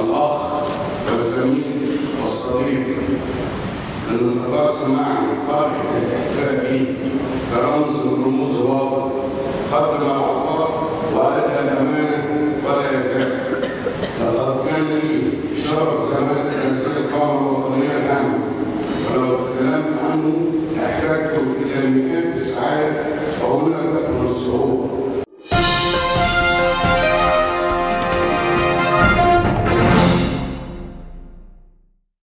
الأخ والزميل والصديق، لنتقاس معا فرحة الاحتفال به كرمز من رموز الواقع، قدم العطاء وأدى الأمانة ولا يزال. لقد كان لي شرف زمان تنسيق القامة الوطنية العامة، ولو تكلمت عنه احتجت إلى مئات الساعات وهنا تكمن الصعوبة.